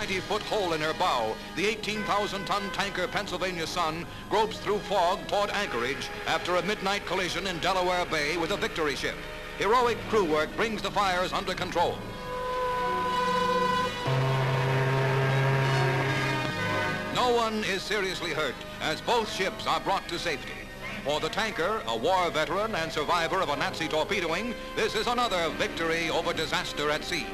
90-foot hole in her bow, the 18,000-ton tanker Pennsylvania Sun gropes through fog toward anchorage after a midnight collision in Delaware Bay with a Victory ship. Heroic crew work brings the fires under control. No one is seriously hurt as both ships are brought to safety. For the tanker, a war veteran and survivor of a Nazi torpedoing, this is another victory over disaster at sea.